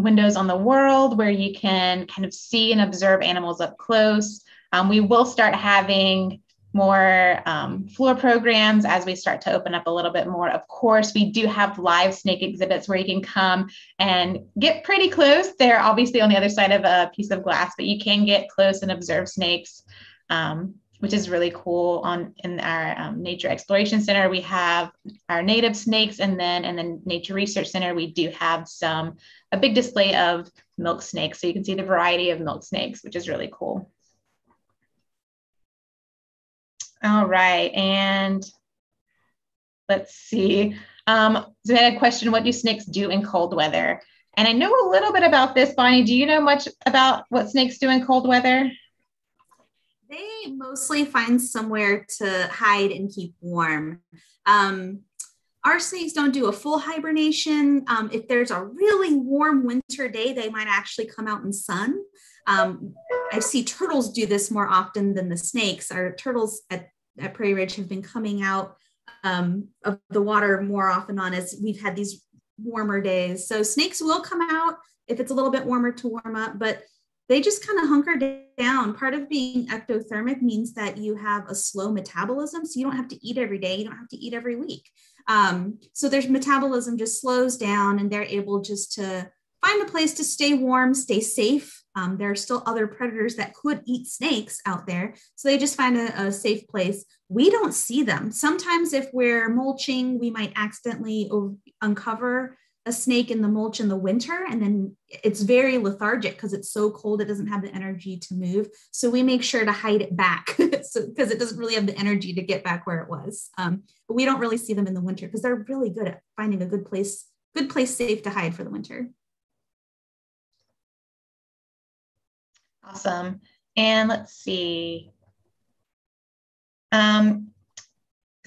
windows on the world, where you can kind of see and observe animals up close. Um, we will start having more um, floor programs as we start to open up a little bit more. Of course, we do have live snake exhibits where you can come and get pretty close. They're obviously on the other side of a piece of glass, but you can get close and observe snakes, um, which is really cool. On in our um, Nature Exploration Center, we have our native snakes, and then in the Nature Research Center, we do have some, a big display of milk snakes. So you can see the variety of milk snakes, which is really cool. All right, and let's see. Um, so I had a question, what do snakes do in cold weather? And I know a little bit about this, Bonnie. Do you know much about what snakes do in cold weather? They mostly find somewhere to hide and keep warm. Um, our snakes don't do a full hibernation. Um, if there's a really warm winter day, they might actually come out in sun. Um, I see turtles do this more often than the snakes. Our turtles at, at Prairie Ridge have been coming out um, of the water more often on as we've had these warmer days. So snakes will come out if it's a little bit warmer to warm up, but they just kind of hunker down. Part of being ectothermic means that you have a slow metabolism, so you don't have to eat every day, you don't have to eat every week. Um, so their metabolism just slows down and they're able just to find a place to stay warm, stay safe. Um, there are still other predators that could eat snakes out there, so they just find a, a safe place. We don't see them. Sometimes if we're mulching, we might accidentally uncover a snake in the mulch in the winter, and then it's very lethargic because it's so cold, it doesn't have the energy to move. So we make sure to hide it back because so, it doesn't really have the energy to get back where it was. Um, but we don't really see them in the winter because they're really good at finding a good place, good place safe to hide for the winter. Awesome. And let's see. Um,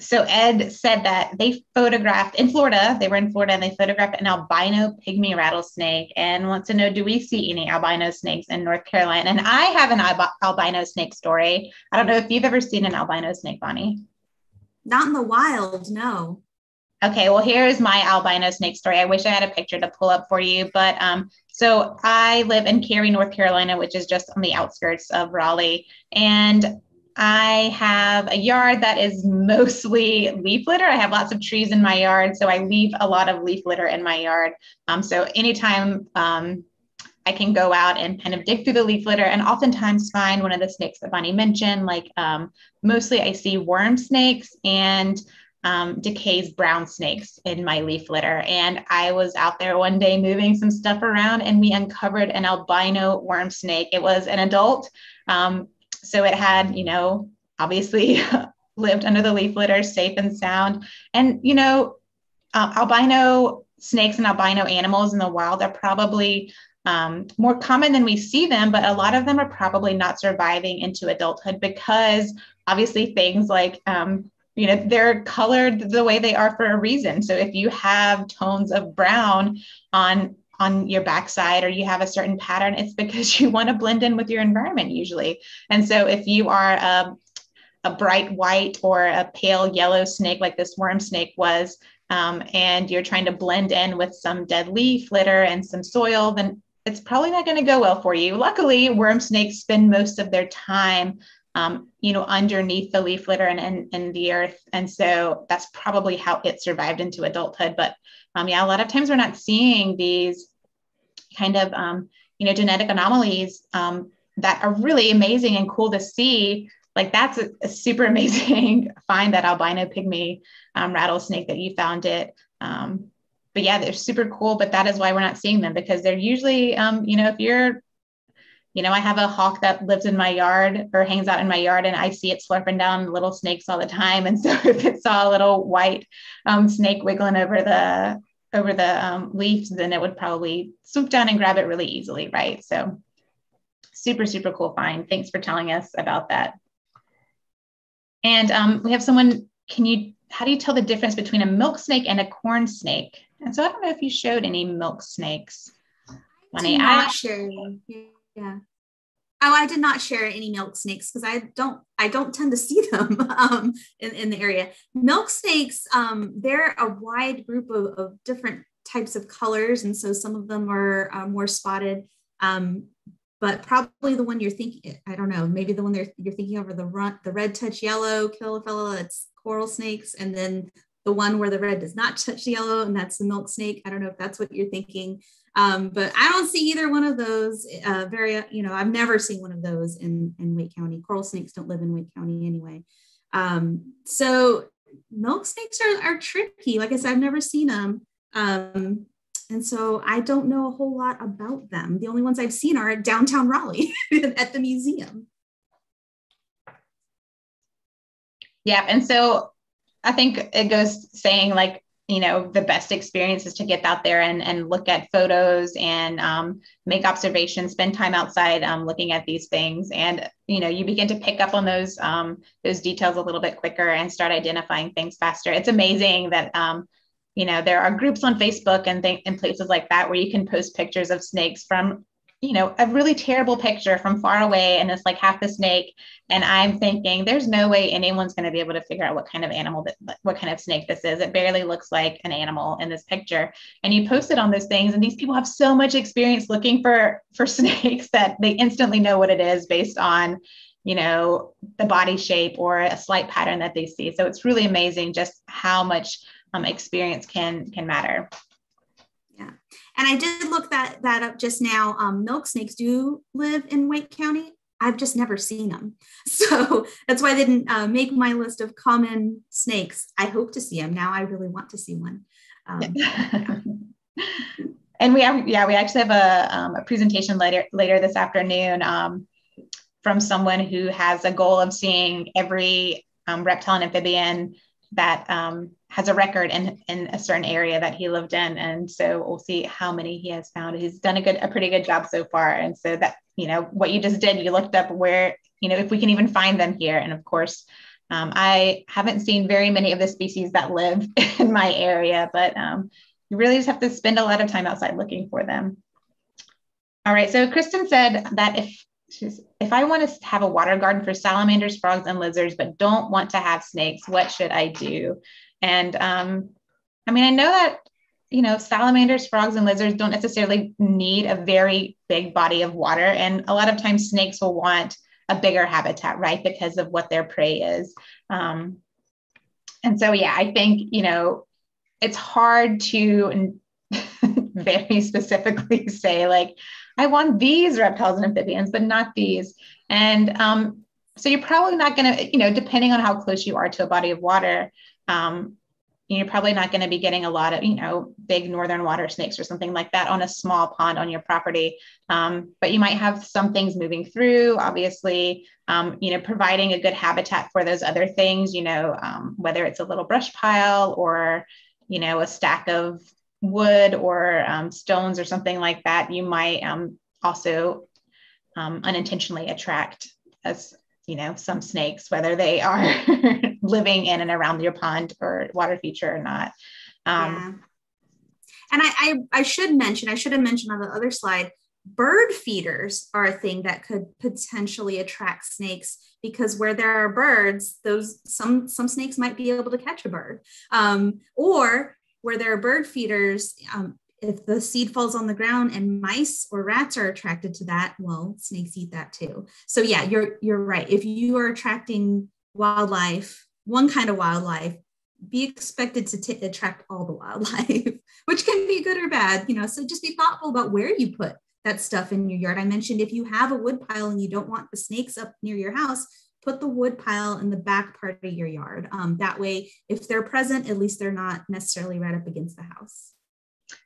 so Ed said that they photographed in Florida, they were in Florida and they photographed an albino pygmy rattlesnake and wants to know, do we see any albino snakes in North Carolina? And I have an alb albino snake story. I don't know if you've ever seen an albino snake, Bonnie. Not in the wild, no. Okay, well, here's my albino snake story. I wish I had a picture to pull up for you, but um, so I live in Cary, North Carolina, which is just on the outskirts of Raleigh. And I have a yard that is mostly leaf litter. I have lots of trees in my yard, so I leave a lot of leaf litter in my yard. Um, so anytime um, I can go out and kind of dig through the leaf litter and oftentimes find one of the snakes that Bonnie mentioned, like um, mostly I see worm snakes and Um, decays brown snakes in my leaf litter. And I was out there one day moving some stuff around and we uncovered an albino worm snake. It was an adult. Um, so it had, you know, obviously lived under the leaf litter, safe and sound. And, you know, uh, albino snakes and albino animals in the wild are probably um, more common than we see them, but a lot of them are probably not surviving into adulthood because obviously things like, um, you know, they're colored the way they are for a reason. So if you have tones of brown on, on your backside or you have a certain pattern, it's because you want to blend in with your environment usually. And so if you are a, a bright white or a pale yellow snake like this worm snake was, um, and you're trying to blend in with some dead leaf litter and some soil, then it's probably not going to go well for you. Luckily, worm snakes spend most of their time Um, you know, underneath the leaf litter and, and, and the earth. And so that's probably how it survived into adulthood. But um, yeah, a lot of times we're not seeing these kind of, um, you know, genetic anomalies um, that are really amazing and cool to see. Like that's a, a super amazing find, that albino pygmy um, rattlesnake that you found it. Um, but yeah, they're super cool, but that is why we're not seeing them because they're usually, um, you know, if you're You know, I have a hawk that lives in my yard or hangs out in my yard and I see it slurping down little snakes all the time. And so if it saw a little white um, snake wiggling over the over the um, leaves, then it would probably swoop down and grab it really easily, right? So super, super cool find. Thanks for telling us about that. And um, we have someone, can you, how do you tell the difference between a milk snake and a corn snake? And so I don't know if you showed any milk snakes. I'm not sure. Yeah. Oh, I did not share any milk snakes because I don't, I don't tend to see them um, in, in the area. Milk snakes, um, they're a wide group of, of different types of colors. And so some of them are uh, more spotted. Um, but probably the one you're thinking, I don't know, maybe the one they're, you're thinking over the run, the red touch yellow, Calophylla, that's coral snakes. And then the one where the red does not touch the yellow, and that's the milk snake. I don't know if that's what you're thinking, um, but I don't see either one of those uh, very, you know, I've never seen one of those in, in Wake County. Coral snakes don't live in Wake County anyway. Um, so milk snakes are, are tricky. Like I said, I've never seen them. Um, And so I don't know a whole lot about them. The only ones I've seen are at downtown Raleigh at the museum. Yeah, and so I think it goes saying, like, you know, the best experience is to get out there and, and look at photos and um, make observations, spend time outside um, looking at these things. And, you know, you begin to pick up on those, um, those details a little bit quicker and start identifying things faster. It's amazing that, um, you know, there are groups on Facebook and, th- and places like that where you can post pictures of snakes from, you know, a really terrible picture from far away. And it's like half the snake. And I'm thinking there's no way anyone's going to be able to figure out what kind of animal, that, what kind of snake this is. It barely looks like an animal in this picture. And you post it on those things. And these people have so much experience looking for, for snakes that they instantly know what it is based on, you know, the body shape or a slight pattern that they see. So it's really amazing just how much Um, experience can can matter. Yeah, and I did look that that up just now. Um, milk snakes do live in Wake County. I've just never seen them, so that's why I didn't uh, make my list of common snakes. I hope to see them now. I really want to see one. Um, yeah. And we have yeah we actually have a, um, a presentation later later this afternoon um, from someone who has a goal of seeing every um, reptile and amphibian that um, has a record in, in a certain area that he lived in. And so we'll see how many he has found. He's done a good, a pretty good job so far. And so that, you know, what you just did, you looked up where, you know, if we can even find them here. And of course, um, I haven't seen very many of the species that live in my area, but um, you really just have to spend a lot of time outside looking for them. All right, so Kristen said that if She's, if I want to have a water garden for salamanders, frogs, and lizards, but don't want to have snakes, what should I do? And um, I mean, I know that, you know, salamanders, frogs, and lizards don't necessarily need a very big body of water. And a lot of times snakes will want a bigger habitat, right? Because of what their prey is. Um, and so, yeah, I think, you know, it's hard to very specifically say, like, I want these reptiles and amphibians, but not these. And um, so you're probably not going to, you know, depending on how close you are to a body of water, um, you're probably not going to be getting a lot of, you know, big northern water snakes or something like that on a small pond on your property. Um, but you might have some things moving through, obviously, um, you know, providing a good habitat for those other things, you know, um, whether it's a little brush pile or, you know, a stack of wood or um, stones or something like that, you might um, also um, unintentionally attract, as you know, some snakes, whether they are living in and around your pond or water feature or not. Um, yeah. And I, I, I should mention, I should have mentioned on the other slide, bird feeders are a thing that could potentially attract snakes, because where there are birds, those some some snakes might be able to catch a bird, um, or where there are bird feeders, um, if the seed falls on the ground and mice or rats are attracted to that, well, snakes eat that too. So yeah, you're you're right. If you are attracting wildlife, one kind of wildlife, be expected to t- attract all the wildlife, which can be good or bad, you know, so just be thoughtful about where you put that stuff in your yard. I mentioned if you have a wood pile and you don't want the snakes up near your house, put the wood pile in the back part of your yard. Um, that way, if they're present, at least they're not necessarily right up against the house.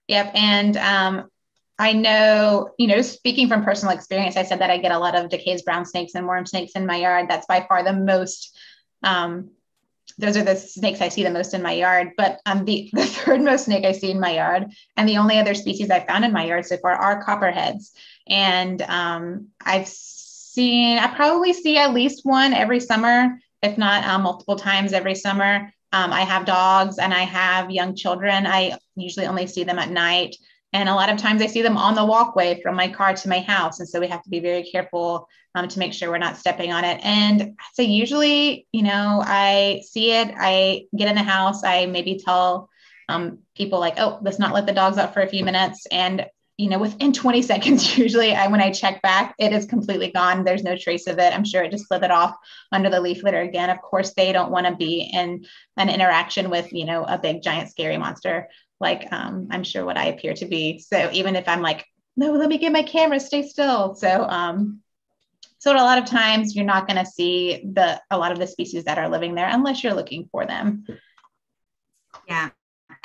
Yep. And um, I know, you know, speaking from personal experience, I said that I get a lot of Decay's brown snakes and worm snakes in my yard. That's by far the most, um, those are the snakes I see the most in my yard, but um, the, the third most snake I see in my yard, and the only other species I found in my yard so far, are copperheads. And um, I've seen, I probably see at least one every summer, if not um, multiple times every summer. Um, I have dogs and I have young children. I usually only see them at night. And a lot of times I see them on the walkway from my car to my house. And so we have to be very careful um, to make sure we're not stepping on it. And so usually, you know, I see it, I get in the house, I maybe tell um, people like, oh, let's not let the dogs out for a few minutes. And you know, within twenty seconds, usually I, when I check back, it is completely gone. There's no trace of it. I'm sure it just slithered off under the leaf litter again. Of course, they don't want to be in an interaction with, you know, a big, giant, scary monster, like um, I'm sure what I appear to be. So even if I'm like, no, let me get my camera, stay still. So, um, so a lot of times you're not going to see the, a lot of the species that are living there unless you're looking for them. Yeah.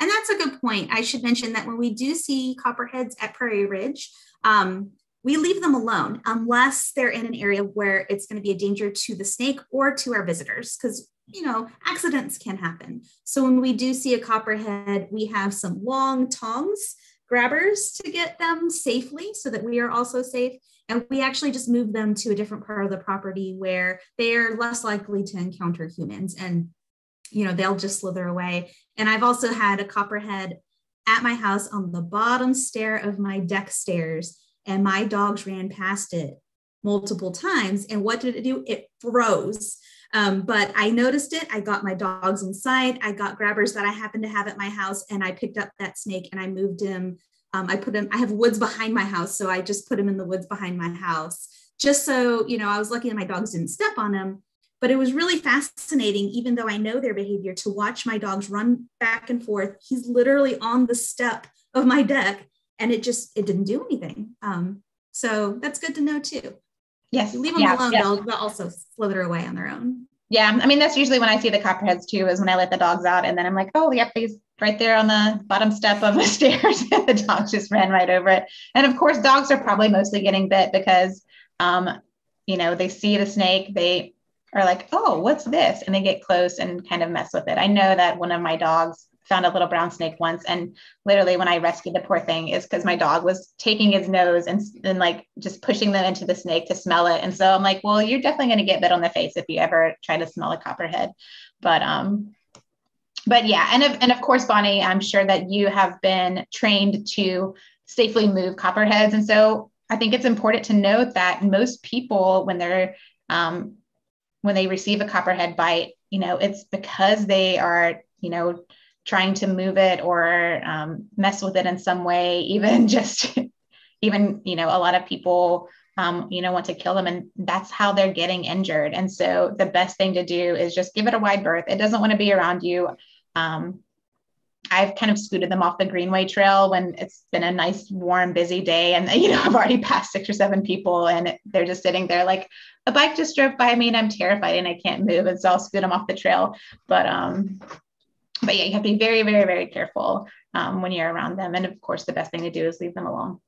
And that's a good point. I should mention that when we do see copperheads at Prairie Ridge, um, we leave them alone unless they're in an area where it's going to be a danger to the snake or to our visitors, because, you know, accidents can happen. So when we do see a copperhead, we have some long tongs, grabbers, to get them safely so that we are also safe. And we actually just move them to a different part of the property where they are less likely to encounter humans, and you know, they'll just slither away. And I've also had a copperhead at my house on the bottom stair of my deck stairs, and my dogs ran past it multiple times. And what did it do? It froze. Um, but I noticed it. I got my dogs inside. I got grabbers that I happened to have at my house, and I picked up that snake and I moved him. Um, I put him, I have woods behind my house, so I just put him in the woods behind my house, just so, you know, I was lucky that my dogs didn't step on him. But it was really fascinating, even though I know their behavior, to watch my dogs run back and forth. He's literally on the step of my deck, and it just, it didn't do anything. Um, so that's good to know too. Yes. If you leave them yeah, alone, yeah. They'll, they'll also slither away on their own. Yeah. I mean, that's usually when I see the copperheads too, is when I let the dogs out, and then I'm like, oh, yep, these right there on the bottom step of the stairs, and the dogs just ran right over it. And of course, dogs are probably mostly getting bit because, um, you know, they see the snake, they are like, oh, what's this? And they get close and kind of mess with it. I know that one of my dogs found a little brown snake once, and literally when I rescued the poor thing is because my dog was taking his nose and, and like just pushing them into the snake to smell it. And so I'm like, well, you're definitely going to get bit on the face if you ever try to smell a copperhead. But, um, but yeah. And of, and of course, Bonnie, I'm sure that you have been trained to safely move copperheads. And so I think it's important to note that most people, when they're, um, when they receive a copperhead bite, you know, it's because they are, you know, trying to move it or um, mess with it in some way. Even just, even, you know, a lot of people, um, you know, want to kill them, and that's how they're getting injured. And so the best thing to do is just give it a wide berth. It doesn't want to be around you. Um, I've kind of scooted them off the Greenway Trail when it's been a nice, warm, busy day. And, you know, I've already passed six or seven people, and they're just sitting there like, a bike just drove by me and I'm terrified and I can't move. And so I'll scoot them off the trail. But, um, but yeah, you have to be very, very, very careful um, when you're around them. And of course, the best thing to do is leave them alone.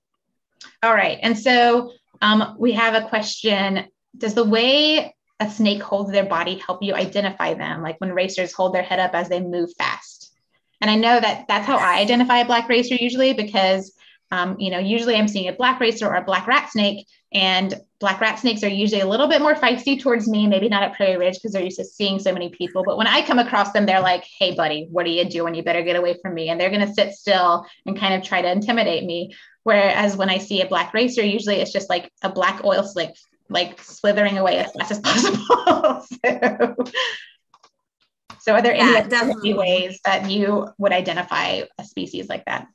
All right. And so um, we have a question. Does the way a snake holds their body help you identify them? Like when racers hold their head up as they move fast? And I know that that's how I identify a black racer usually, because, um, you know, usually I'm seeing a black racer or a black rat snake, and black rat snakes are usually a little bit more feisty towards me, maybe not at Prairie Ridge because they're used to seeing so many people. But when I come across them, they're like, hey, buddy, what are you doing? You better get away from me. And they're going to sit still and kind of try to intimidate me. Whereas when I see a black racer, usually it's just like a black oil slick, like slithering away as fast as possible. so, So are there yeah, any ways that you would identify a species like that?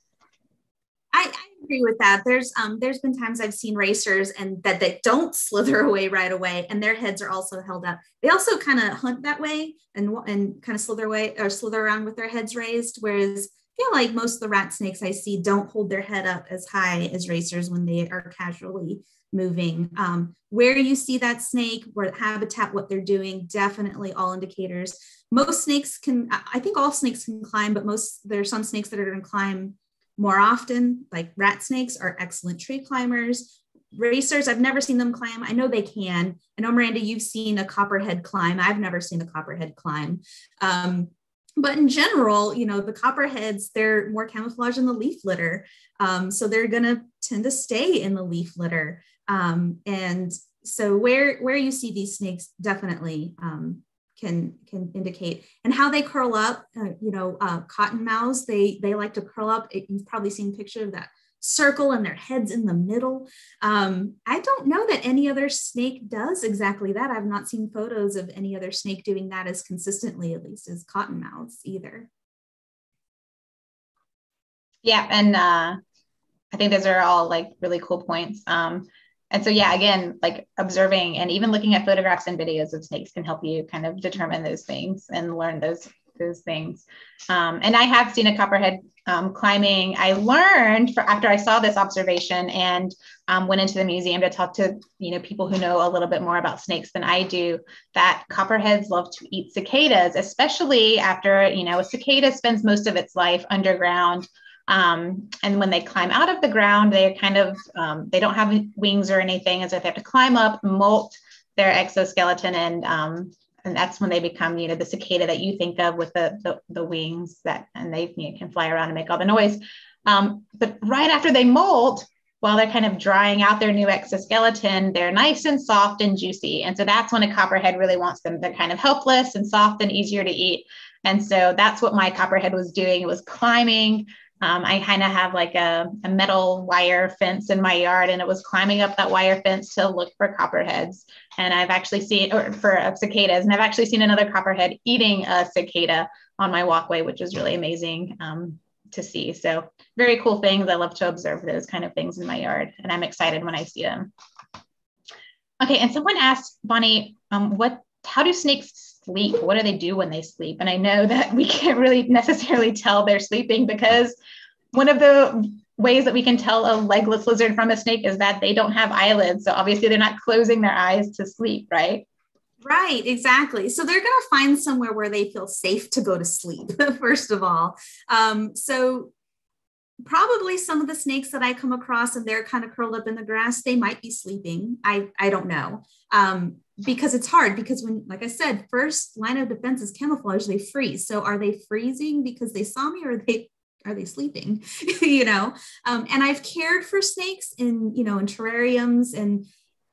I, I agree with that. There's um, there's been times I've seen racers and that they don't slither away right away, and their heads are also held up. They also kind of hunt that way and and kind of slither away or slither around with their heads raised. Whereas I feel like most of the rat snakes I see don't hold their head up as high as racers when they are casually moving. Um, where you see that snake, where the habitat, what they're doing, definitely all indicators. Most snakes can, I think all snakes can climb, but most, there are some snakes that are going to climb more often, like rat snakes are excellent tree climbers. Racers, I've never seen them climb. I know they can. I know, Miranda, you've seen a copperhead climb. I've never seen a copperhead climb. Um, but in general, you know, the copperheads, they're more camouflaged in the leaf litter. Um, so they're going to tend to stay in the leaf litter. Um, and so where, where you see these snakes, definitely, um, can can indicate. And how they curl up, uh, you know, uh, cottonmouths, they they like to curl up. It, you've probably seen a picture of that circle and their heads in the middle. Um, I don't know that any other snake does exactly that. I've not seen photos of any other snake doing that as consistently, at least, as cottonmouths either. Yeah, and uh, I think those are all like really cool points. Um, and so, yeah, again, like observing and even looking at photographs and videos of snakes can help you kind of determine those things and learn those those things. Um, and I have seen a copperhead um, climbing. I learned for, after I saw this observation and um, went into the museum to talk to, you know, people who know a little bit more about snakes than I do, that copperheads love to eat cicadas, especially after, you know, a cicada spends most of its life underground. Um, and when they climb out of the ground, they kind of, um, they don't have wings or anything. And so they have to climb up, molt their exoskeleton, and um, And that's when they become, you know, the cicada that you think of with the, the, the wings that, and they you know, can fly around and make all the noise. Um, but right after they molt, while they're kind of drying out their new exoskeleton, they're nice and soft and juicy. And so that's when a copperhead really wants them. They're kind of helpless and soft and easier to eat. And so that's what my copperhead was doing. It was climbing. Um, I kind of have like a, a metal wire fence in my yard, and it was climbing up that wire fence to look for copperheads. And I've actually seen, or for uh, cicadas, and I've actually seen another copperhead eating a cicada on my walkway, which is really amazing um, to see. So very cool things. I love to observe those kind of things in my yard, and I'm excited when I see them. Okay, and someone asked, Bonnie, um, what, how do snakes sleep? What do they do when they sleep? And I know that we can't really necessarily tell they're sleeping, because one of the ways that we can tell a legless lizard from a snake is that they don't have eyelids. So obviously they're not closing their eyes to sleep, right? Right, exactly. So they're going to find somewhere where they feel safe to go to sleep, first of all. Um, so probably some of the snakes that I come across and they're kind of curled up in the grass, they might be sleeping. I, I don't know. Um, because it's hard, because when, like I said, first line of defense is camouflage, they freeze. So are they freezing because they saw me, or are they, are they sleeping, you know? Um, and I've cared for snakes in, you know, in terrariums, and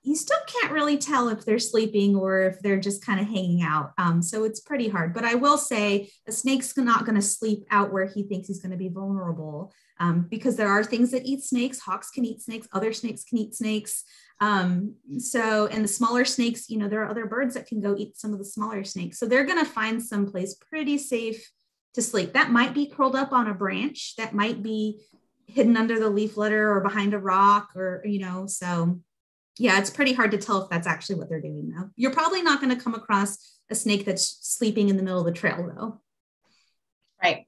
you still can't really tell if they're sleeping or if they're just kind of hanging out. Um, so it's pretty hard, but I will say a snake's not going to sleep out where he thinks he's going to be vulnerable, um, because there are things that eat snakes. Hawks can eat snakes. Other snakes can eat snakes. Um, so, and the smaller snakes, you know, there are other birds that can go eat some of the smaller snakes. So they're going to find someplace pretty safe to sleep. That might be curled up on a branch. That might be hidden under the leaf litter or behind a rock, or, you know, so yeah, it's pretty hard to tell if that's actually what they're doing though. You're probably not going to come across a snake that's sleeping in the middle of the trail though. Right.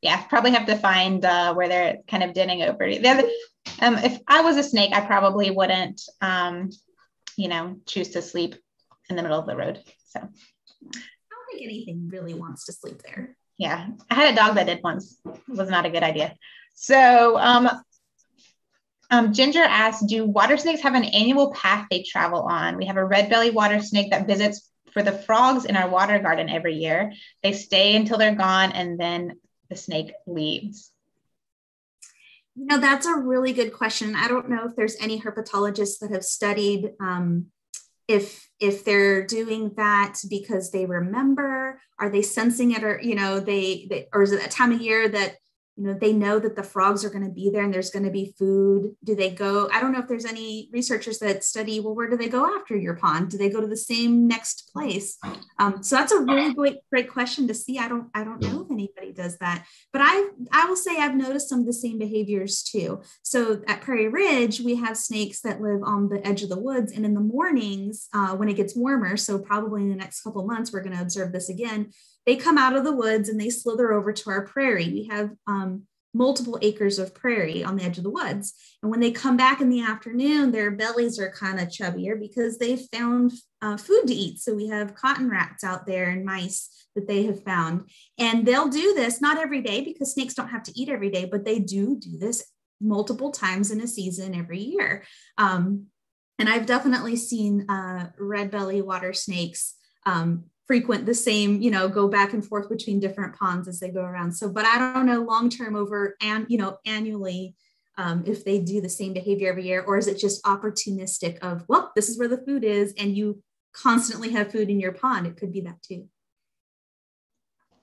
Yeah. Probably have to find, uh, where they're kind of denning over. The other, um, if I was a snake, I probably wouldn't, um, you know, choose to sleep in the middle of the road. So I don't think anything really wants to sleep there. Yeah. I had a dog that did once. It was not a good idea. So, um, Um, Ginger asked, do water snakes have an annual path they travel on? We have a red-bellied water snake that visits for the frogs in our water garden every year. They stay until they're gone, and then the snake leaves. You know, that's a really good question. I don't know if there's any herpetologists that have studied um, if if they're doing that because they remember, are they sensing it, or, you know, they, they or is it a time of year that, you know, they know that the frogs are going to be there and there's going to be food. Do they go? I don't know if there's any researchers that study, well, where do they go after your pond? Do they go to the same next place? Um, so that's a really great, great question to see. I don't, I don't know if anybody does that, but I, I will say I've noticed some of the same behaviors too. So at Prairie Ridge, we have snakes that live on the edge of the woods, and in the mornings uh, when it gets warmer, so probably in the next couple of months, we're going to observe this again. They come out of the woods and they slither over to our prairie. We have um, multiple acres of prairie on the edge of the woods. And when they come back in the afternoon, their bellies are kind of chubbier because they found uh, food to eat. So we have cotton rats out there and mice that they have found. And they'll do this, not every day because snakes don't have to eat every day, but they do do this multiple times in a season every year. Um, and I've definitely seen uh, red-bellied water snakes um, frequent the same, you know, go back and forth between different ponds as they go around. So, but I don't know long-term over, and, you know, annually, um, if they do the same behavior every year, or is it just opportunistic of, well, this is where the food is and you constantly have food in your pond. It could be that too.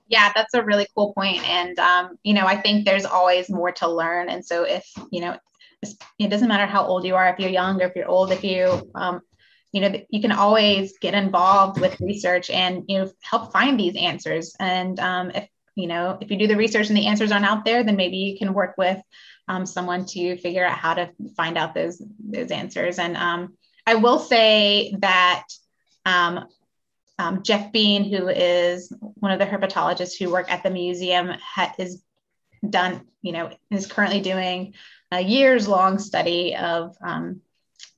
Yeah, that's a really cool point. And, um, you know, I think there's always more to learn. And so if, you know, it doesn't matter how old you are, if you're young or if you're old, if you, um, you know, you can always get involved with research and, you know, help find these answers. And um, if you know, if you do the research and the answers aren't out there, then maybe you can work with um, someone to figure out how to find out those, those answers. And um, I will say that um, um, Jeff Bean, who is one of the herpetologists who work at the museum, ha is done, you know, is currently doing a years long study of um,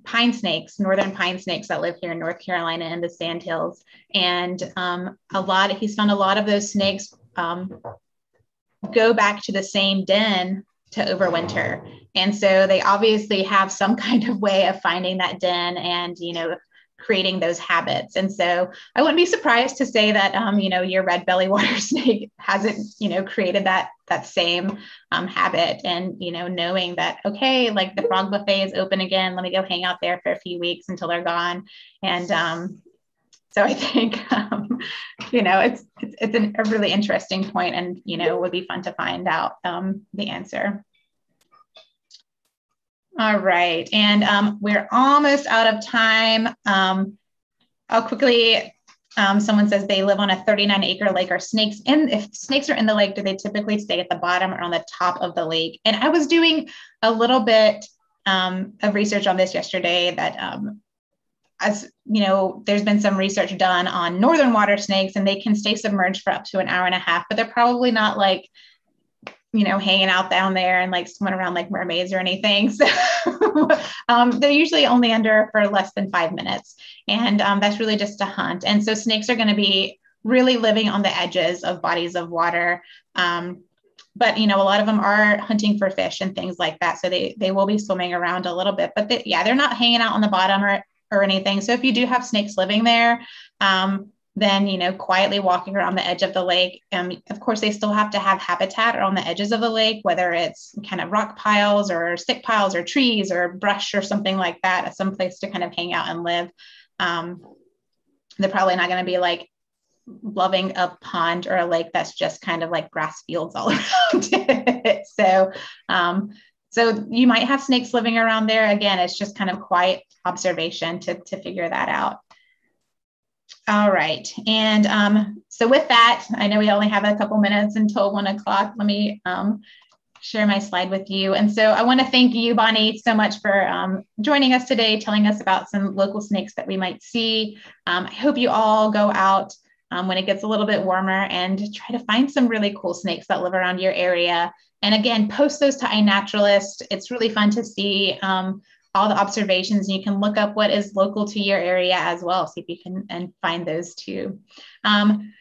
pine snakes, northern pine snakes that live here in North Carolina in the Sandhills. And um, a lot, he's found a lot of those snakes um, go back to the same den to overwinter. And so they obviously have some kind of way of finding that den and, you know, creating those habits. And so I wouldn't be surprised to say that, um, you know, your red belly water snake hasn't, you know, created that, that same um, habit. And, you know, knowing that, okay, like the frog buffet is open again, let me go hang out there for a few weeks until they're gone. And um, so I think, um, you know, it's, it's, it's an, a really interesting point and, you know, would be fun to find out um, the answer. All right, and um, we're almost out of time. Um, I'll quickly, um, someone says they live on a thirty-nine acre lake. Are snakes in, if snakes are in the lake, do they typically stay at the bottom or on the top of the lake? And I was doing a little bit um, of research on this yesterday that, um, as you know, there's been some research done on northern water snakes and they can stay submerged for up to an hour and a half, but they're probably not like, you know, hanging out down there and like swimming around like mermaids or anything. So um, they're usually only under for less than five minutes. And um, that's really just to hunt. And so snakes are going to be really living on the edges of bodies of water. Um, but, you know, a lot of them are hunting for fish and things like that. So they, they will be swimming around a little bit, but they, yeah, they're not hanging out on the bottom or, or anything. So if you do have snakes living there, um, then, you know, quietly walking around the edge of the lake. Um, of course, they still have to have habitat or on the edges of the lake, whether it's kind of rock piles or stick piles or trees or brush or something like that, some place to kind of hang out and live. Um, they're probably not going to be like loving a pond or a lake that's just kind of like grass fields all around it. So, um, so you might have snakes living around there. Again, it's just kind of quiet observation to, to figure that out. All right. And um, so with that, I know we only have a couple minutes until one o'clock. Let me um, share my slide with you. And so I want to thank you, Bonnie, so much for um, joining us today, telling us about some local snakes that we might see. Um, I hope you all go out um, when it gets a little bit warmer and try to find some really cool snakes that live around your area. And again, post those to iNaturalist. It's really fun to see um, all the observations, and you can look up what is local to your area as well. See if you can and find those too. Um,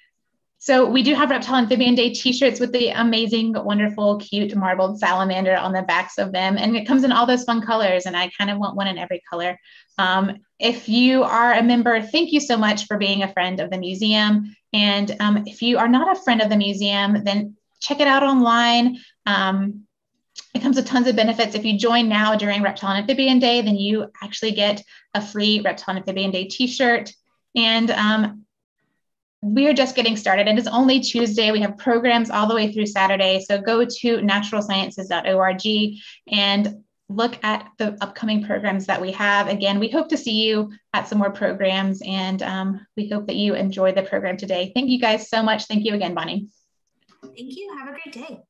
so we do have Reptile Amphibian Day t-shirts with the amazing, wonderful, cute marbled salamander on the backs of them. And it comes in all those fun colors, and I kind of want one in every color. Um, if you are a member, thank you so much for being a friend of the museum. And um, if you are not a friend of the museum, then check it out online. Um, It comes with tons of benefits. If you join now during Reptile and Amphibian Day, then you actually get a free Reptile and Amphibian Day t-shirt. And um, we are just getting started. It is only Tuesday. We have programs all the way through Saturday. So go to natural sciences dot org and look at the upcoming programs that we have. Again, we hope to see you at some more programs, and um, we hope that you enjoy the program today. Thank you guys so much. Thank you again, Bonnie. Thank you. Have a great day.